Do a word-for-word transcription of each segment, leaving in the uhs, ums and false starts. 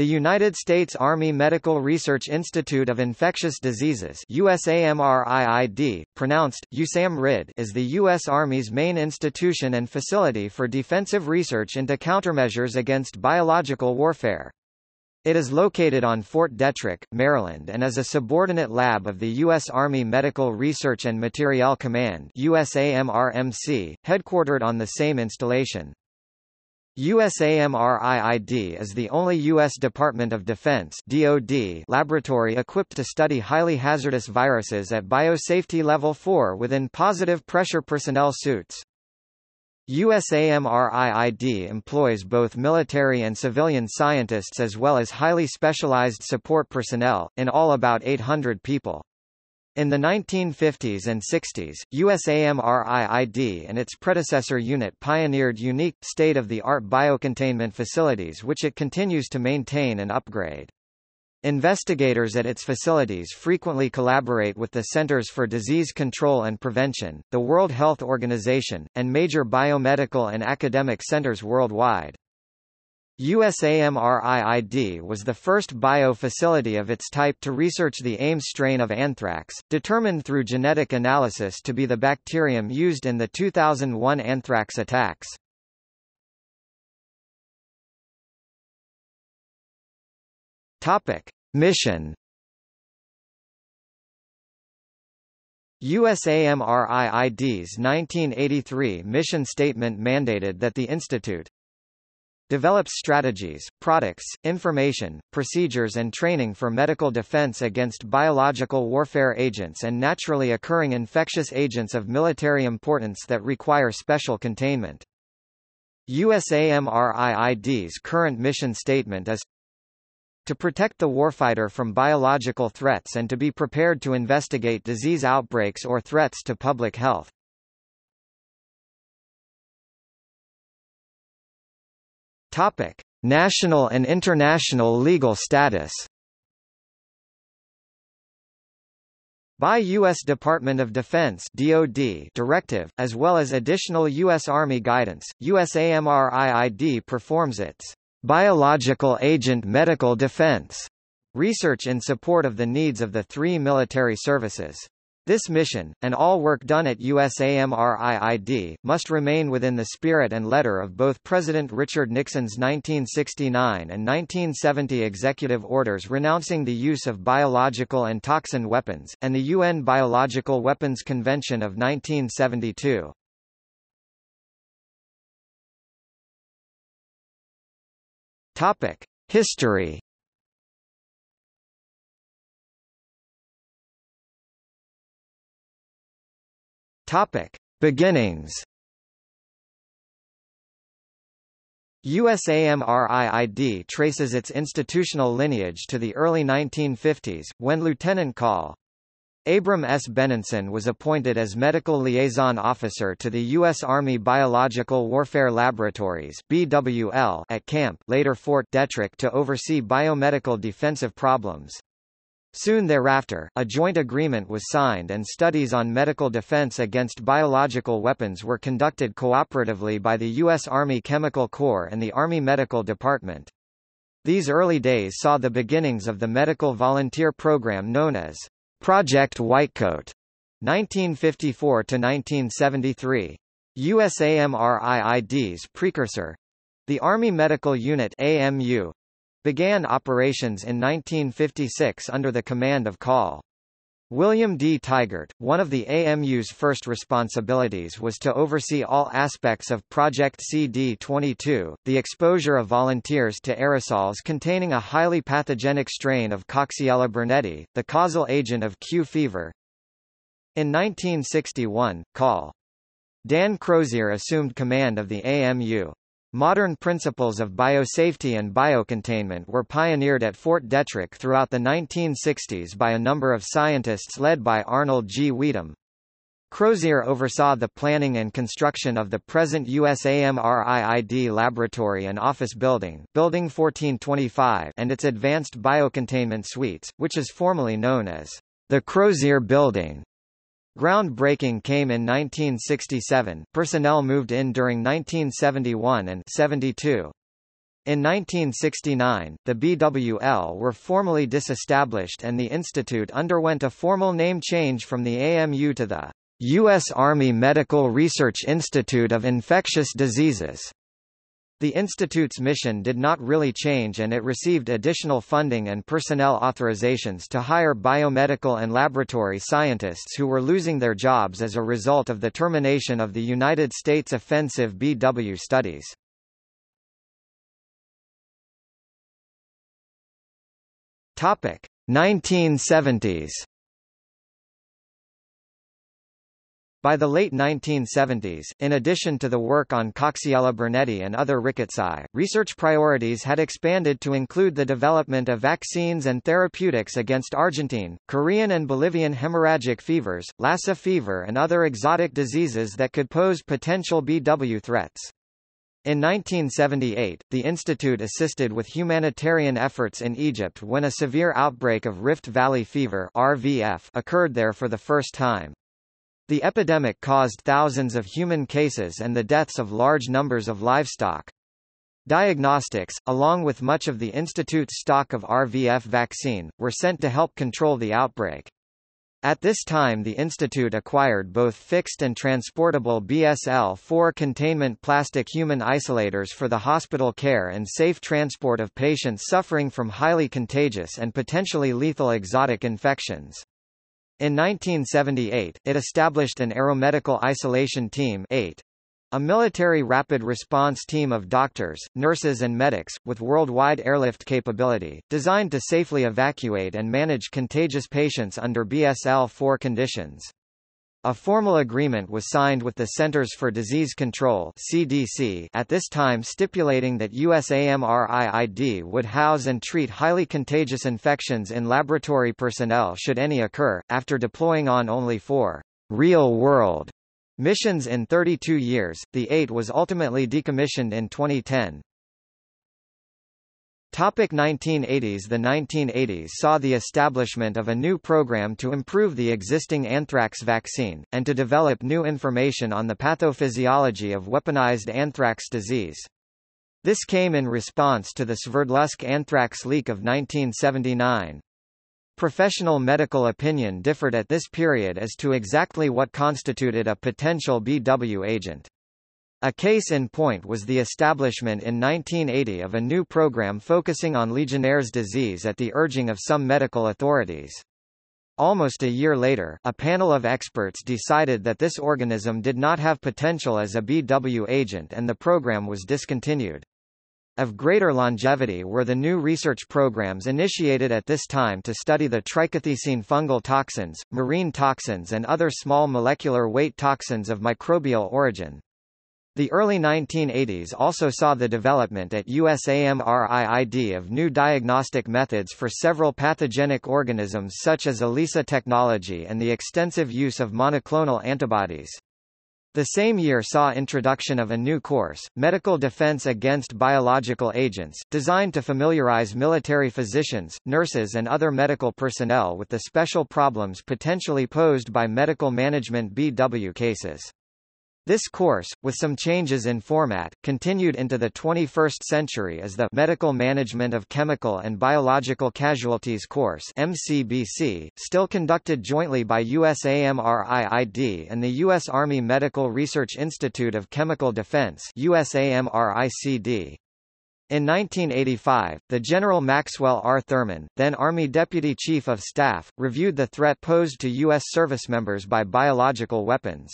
The United States Army Medical Research Institute of Infectious Diseases U S A M R I I D, pronounced, U S A M R I I D, is the U S Army's main institution and facility for defensive research into countermeasures against biological warfare. It is located on Fort Detrick, Maryland, and is a subordinate lab of the U S Army Medical Research and Materiel Command U S A M R M C, headquartered on the same installation. U S A M R I I D is the only U S Department of Defense (D O D) laboratory equipped to study highly hazardous viruses at biosafety level four within positive pressure personnel suits. U S A M R I I D employs both military and civilian scientists as well as highly specialized support personnel, in all about eight hundred people. In the nineteen fifties and sixties, U S A M R I I D and its predecessor unit pioneered unique, state-of-the-art biocontainment facilities which it continues to maintain and upgrade. Investigators at its facilities frequently collaborate with the Centers for Disease Control and Prevention, the World Health Organization, and major biomedical and academic centers worldwide. U S A M R I I D was the first bio-facility of its type to research the Ames strain of anthrax, determined through genetic analysis to be the bacterium used in the two thousand one anthrax attacks. Topic: Mission. U S A M R I I D's nineteen eighty-three mission statement mandated that the institute develops strategies, products, information, procedures and training for medical defense against biological warfare agents and naturally occurring infectious agents of military importance that require special containment. U S A M R I I D's current mission statement is to protect the warfighter from biological threats and to be prepared to investigate disease outbreaks or threats to public health. Topic: National and international legal status. By U S Department of Defense (D O D) directive, as well as additional U S Army guidance, U S A M R I I D performs its biological agent medical defense research in support of the needs of the three military services. This mission, and all work done at U S A M R I I D, must remain within the spirit and letter of both President Richard Nixon's nineteen sixty-nine and nineteen seventy executive orders renouncing the use of biological and toxin weapons, and the U N Biological Weapons Convention of nineteen seventy-two. History. Beginnings. U S A M R I I D traces its institutional lineage to the early nineteen fifties, when Lieutenant Colonel Abram S. Benenson was appointed as Medical Liaison Officer to the U S Army Biological Warfare Laboratories (B W L) at Camp, later Fort Detrick, to oversee biomedical defensive problems. Soon thereafter, a joint agreement was signed and studies on medical defense against biological weapons were conducted cooperatively by the U S Army Chemical Corps and the Army Medical Department. These early days saw the beginnings of the medical volunteer program known as Project Whitecoat, nineteen fifty-four to nineteen seventy-three. U S A M R I I D's precursor, the Army Medical Unit (A M U), began operations in nineteen fifty-six under the command of Colonel William D. Tigert. One of the A M U's first responsibilities was to oversee all aspects of Project C D twenty-two, the exposure of volunteers to aerosols containing a highly pathogenic strain of Coxiella burnetti, the causal agent of Q fever. In nineteen sixty-one, Colonel Dan Crozier assumed command of the A M U. Modern principles of biosafety and biocontainment were pioneered at Fort Detrick throughout the nineteen sixties by a number of scientists led by Arnold G. Weidman. Crozier oversaw the planning and construction of the present U S A M R I I D laboratory and office building, Building fourteen twenty-five, and its advanced biocontainment suites, which is formally known as the Crozier Building. Groundbreaking came in nineteen sixty-seven, personnel moved in during nineteen seventy-one and seventy-two. In nineteen sixty-nine, the B W L were formally disestablished and the institute underwent a formal name change from the A M U to the U S Army Medical Research Institute of Infectious Diseases. The institute's mission did not really change, and it received additional funding and personnel authorizations to hire biomedical and laboratory scientists who were losing their jobs as a result of the termination of the United States offensive B W studies. Topic: nineteen seventies. By the late nineteen seventies, in addition to the work on Coxiella burnetti and other rickettsiae, research priorities had expanded to include the development of vaccines and therapeutics against Argentine, Korean and Bolivian hemorrhagic fevers, Lassa fever and other exotic diseases that could pose potential B W threats. In nineteen seventy-eight, the institute assisted with humanitarian efforts in Egypt when a severe outbreak of Rift Valley fever (R V F) occurred there for the first time. The epidemic caused thousands of human cases and the deaths of large numbers of livestock. Diagnostics, along with much of the institute's stock of R V F vaccine, were sent to help control the outbreak. At this time the institute acquired both fixed and transportable B S L four containment plastic human isolators for the hospital care and safe transport of patients suffering from highly contagious and potentially lethal exotic infections. In nineteen seventy-eight, it established an Aeromedical Isolation Team eight, a military rapid response team of doctors, nurses and medics, with worldwide airlift capability, designed to safely evacuate and manage contagious patients under B S L four conditions. A formal agreement was signed with the Centers for Disease Control (C D C) at this time stipulating that USAMRIID would house and treat highly contagious infections in laboratory personnel should any occur, after deploying on only four real-world missions in thirty-two years. The eight was ultimately decommissioned in twenty ten. nineteen eighties. The nineteen eighties saw the establishment of a new program to improve the existing anthrax vaccine, and to develop new information on the pathophysiology of weaponized anthrax disease. This came in response to the Sverdlovsk anthrax leak of nineteen seventy-nine. Professional medical opinion differed at this period as to exactly what constituted a potential B W agent. A case in point was the establishment in nineteen eighty of a new program focusing on Legionnaires' disease at the urging of some medical authorities. Almost a year later, a panel of experts decided that this organism did not have potential as a B W agent, and the program was discontinued. Of greater longevity were the new research programs initiated at this time to study the trichothecene fungal toxins, marine toxins and other small molecular weight toxins of microbial origin. The early nineteen eighties also saw the development at USAMRIID of new diagnostic methods for several pathogenic organisms such as ELISA technology and the extensive use of monoclonal antibodies. The same year saw introduction of a new course, Medical Defense Against Biological Agents, designed to familiarize military physicians, nurses and other medical personnel with the special problems potentially posed by medical management B W cases. This course, with some changes in format, continued into the twenty-first century as the Medical Management of Chemical and Biological Casualties course (M C B C), still conducted jointly by USAMRIID and the U S Army Medical Research Institute of Chemical Defense (U S A M R I C D). In nineteen eighty-five, the General Maxwell R. Thurman, then Army Deputy Chief of Staff, reviewed the threat posed to U S service members by biological weapons.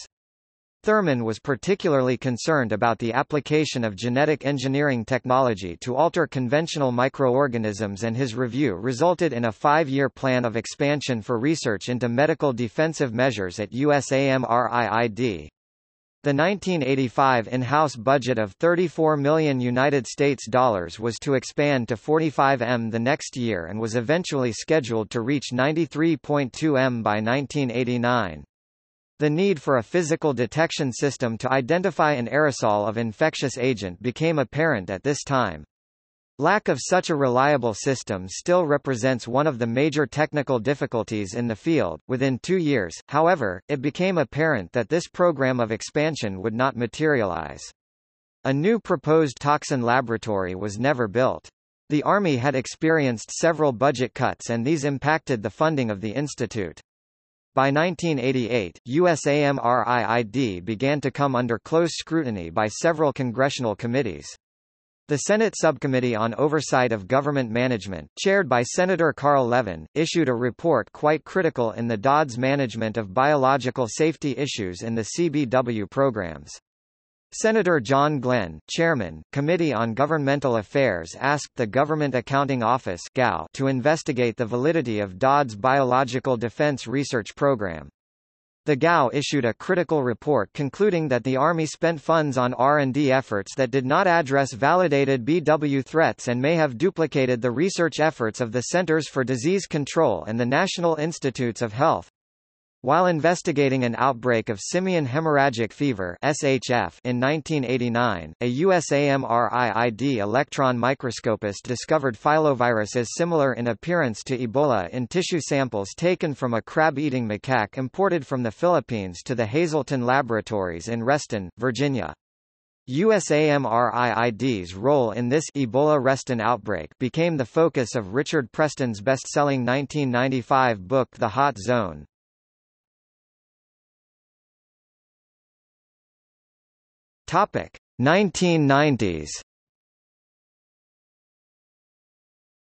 Thurman was particularly concerned about the application of genetic engineering technology to alter conventional microorganisms, and his review resulted in a five-year plan of expansion for research into medical defensive measures at USAMRIID. The nineteen eighty-five in-house budget of thirty-four million U S dollars was to expand to forty-five million the next year and was eventually scheduled to reach ninety-three point two million by nineteen eighty-nine. The need for a physical detection system to identify an aerosol of infectious agent became apparent at this time. Lack of such a reliable system still represents one of the major technical difficulties in the field. Within two years, however, it became apparent that this program of expansion would not materialize. A new proposed toxin laboratory was never built. The Army had experienced several budget cuts and these impacted the funding of the institute. By nineteen eighty-eight, USAMRIID began to come under close scrutiny by several congressional committees. The Senate Subcommittee on Oversight of Government Management, chaired by Senator Carl Levin, issued a report quite critical in the Dodd's management of biological safety issues in the C B W programs. Senator John Glenn, Chairman, Committee on Governmental Affairs, asked the Government Accounting Office (G A O) to investigate the validity of Dodd's Biological Defense Research Program. The G A O issued a critical report concluding that the Army spent funds on R and D efforts that did not address validated B W threats and may have duplicated the research efforts of the Centers for Disease Control and the National Institutes of Health. While investigating an outbreak of simian hemorrhagic fever S H F in nineteen eighty-nine, a USAMRIID electron microscopist discovered filoviruses similar in appearance to Ebola in tissue samples taken from a crab-eating macaque imported from the Philippines to the Hazelton Laboratories in Reston, Virginia. USAMRIID's role in this Ebola-Reston outbreak became the focus of Richard Preston's best-selling nineteen ninety-five book The Hot Zone. Topic: nineteen nineties.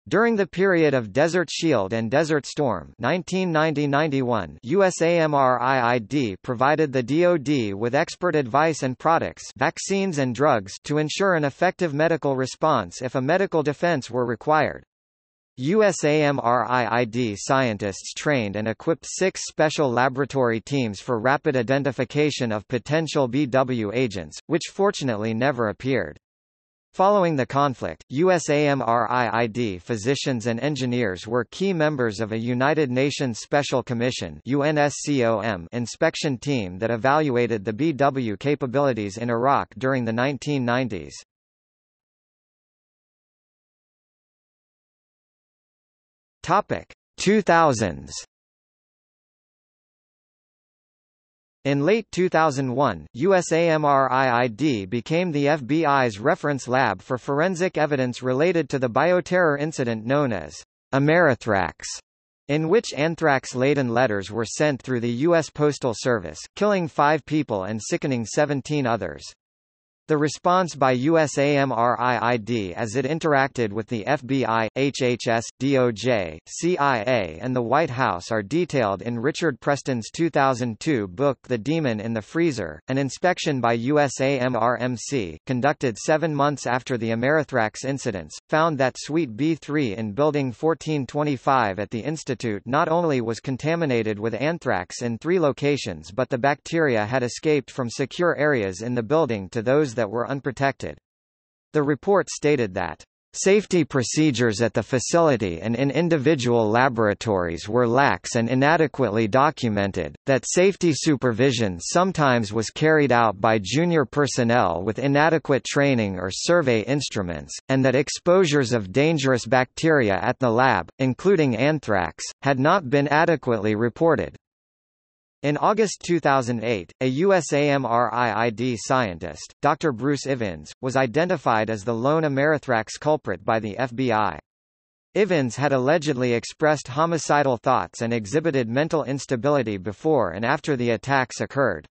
During the period of Desert Shield and Desert Storm nineteen ninety to ninety-one, USAMRIID provided the D O D with expert advice and products, vaccines and drugs to ensure an effective medical response if a medical defense were required. USAMRIID scientists trained and equipped six special laboratory teams for rapid identification of potential B W agents, which fortunately never appeared. Following the conflict, USAMRIID physicians and engineers were key members of a United Nations Special Commission (U N S C O M) inspection team that evaluated the B W capabilities in Iraq during the nineteen nineties. Topic: two thousands. In late two thousand one, USAMRIID became the F B I's reference lab for forensic evidence related to the bioterror incident known as Amerithrax, in which anthrax-laden letters were sent through the U S Postal Service, killing five people and sickening seventeen others. The response by USAMRIID as it interacted with the F B I, H H S, D O J, C I A and the White House are detailed in Richard Preston's two thousand two book The Demon in the Freezer. An inspection by USAMRMC, conducted seven months after the Amerithrax incidents, found that Suite B three in Building fourteen twenty-five at the Institute not only was contaminated with anthrax in three locations but the bacteria had escaped from secure areas in the building to those that were unprotected. The report stated that safety procedures at the facility and in individual laboratories were lax and inadequately documented, that safety supervision sometimes was carried out by junior personnel with inadequate training or survey instruments, and that exposures of dangerous bacteria at the lab, including anthrax, had not been adequately reported. In August two thousand eight, a USAMRIID scientist, Doctor Bruce Ivins, was identified as the lone Amerithrax culprit by the F B I. Ivins had allegedly expressed homicidal thoughts and exhibited mental instability before and after the attacks occurred.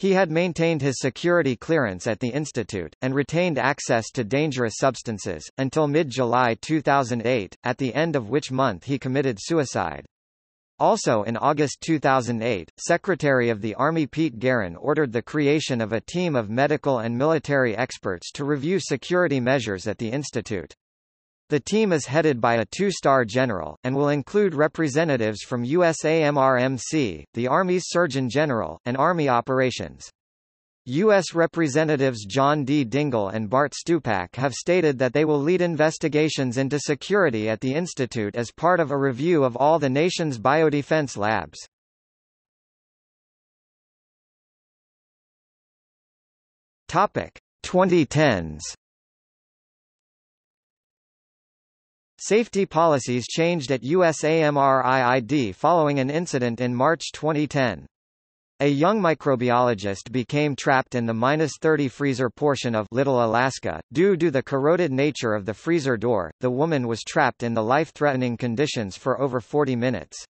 He had maintained his security clearance at the Institute, and retained access to dangerous substances, until mid-July two thousand eight, at the end of which month he committed suicide. Also in August two thousand eight, Secretary of the Army Pete Guerin ordered the creation of a team of medical and military experts to review security measures at the Institute. The team is headed by a two-star general, and will include representatives from USAMRMC, the Army's Surgeon General, and Army Operations. U S Representatives John D. Dingell and Bart Stupak have stated that they will lead investigations into security at the Institute as part of a review of all the nation's biodefense labs. twenty tens. Safety policies changed at USAMRIID following an incident in March twenty ten. A young microbiologist became trapped in the minus thirty freezer portion of Little Alaska. Due to the corroded nature of the freezer door, the woman was trapped in the life-threatening conditions for over forty minutes.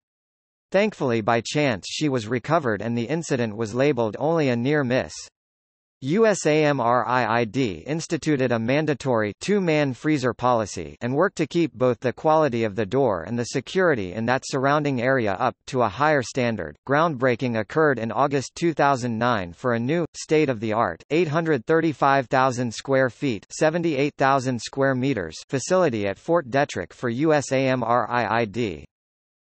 Thankfully, by chance, she was recovered and the incident was labeled only a near miss. USAMRIID instituted a mandatory two-man freezer policy and worked to keep both the quality of the door and the security in that surrounding area up to a higher standard. Groundbreaking occurred in August two thousand nine for a new, state-of-the-art, eight hundred thirty-five thousand square feet (seventy-eight thousand square meters) facility at Fort Detrick for USAMRIID.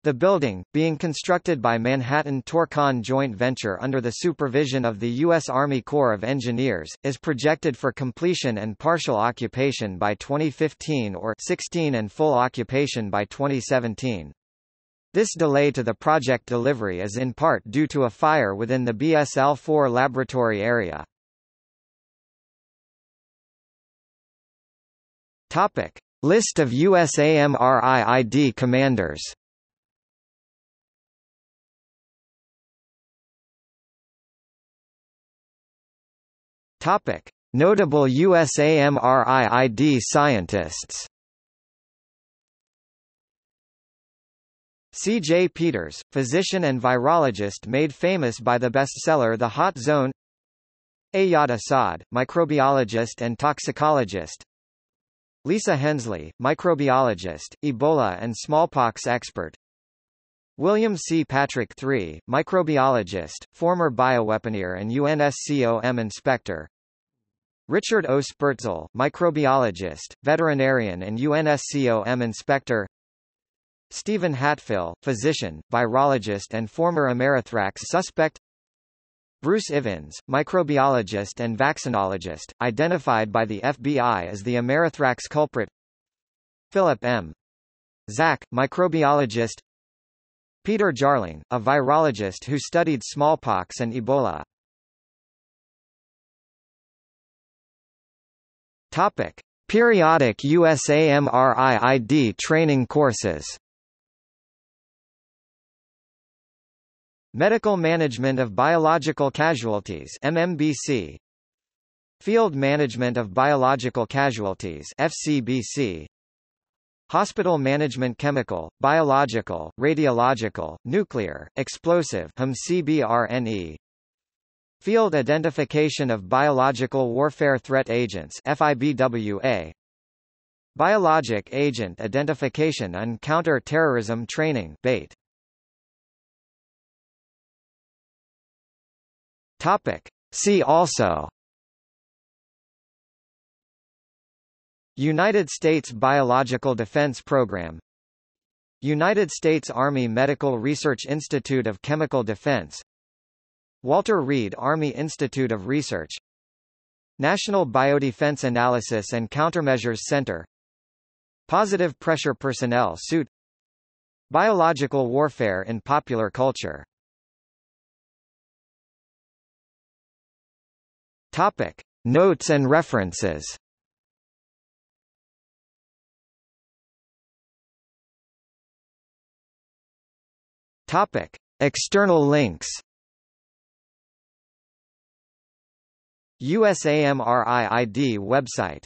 The building, being constructed by Manhattan-Torcon joint venture under the supervision of the U S Army Corps of Engineers, is projected for completion and partial occupation by twenty fifteen or sixteen and full occupation by twenty seventeen. This delay to the project delivery is in part due to a fire within the B S L four laboratory area. Topic: List of USAMRIID commanders. Topic: Notable USAMRIID scientists. C J Peters, physician and virologist made famous by the bestseller The Hot Zone. Ayad Assad, microbiologist and toxicologist. Lisa Hensley, microbiologist, Ebola and smallpox expert. William C. Patrick the third, microbiologist, former bioweaponeer and UNSCOM inspector. Richard O. Spertzel, microbiologist, veterinarian and UNSCOM inspector. Stephen Hatfill, physician, virologist and former Amerithrax suspect. Bruce Ivins, microbiologist and vaccinologist, identified by the F B I as the Amerithrax culprit. Philip M. Zach, microbiologist. Peter Jarling, a virologist who studied smallpox and Ebola. Topic: Periodic USAMRIID training courses. Medical Management of Biological Casualties (M M B C), Field Management of Biological Casualties (F C B C), Hospital Management Chemical, Biological, Radiological, Nuclear, Explosive (M C B R N E). Field Identification of Biological Warfare Threat Agents (F I B W A). Biologic Agent Identification and Counter-Terrorism Training (B A T). Topic: See also: United States Biological Defense Program, United States Army Medical Research Institute of Chemical Defense, Walter Reed Army Institute of Research, National Biodefense Analysis and Countermeasures Center, Positive Pressure Personnel Suit, Biological Warfare in Popular Culture. Topic: Notes and references. Topic: External links. USAMRIID website.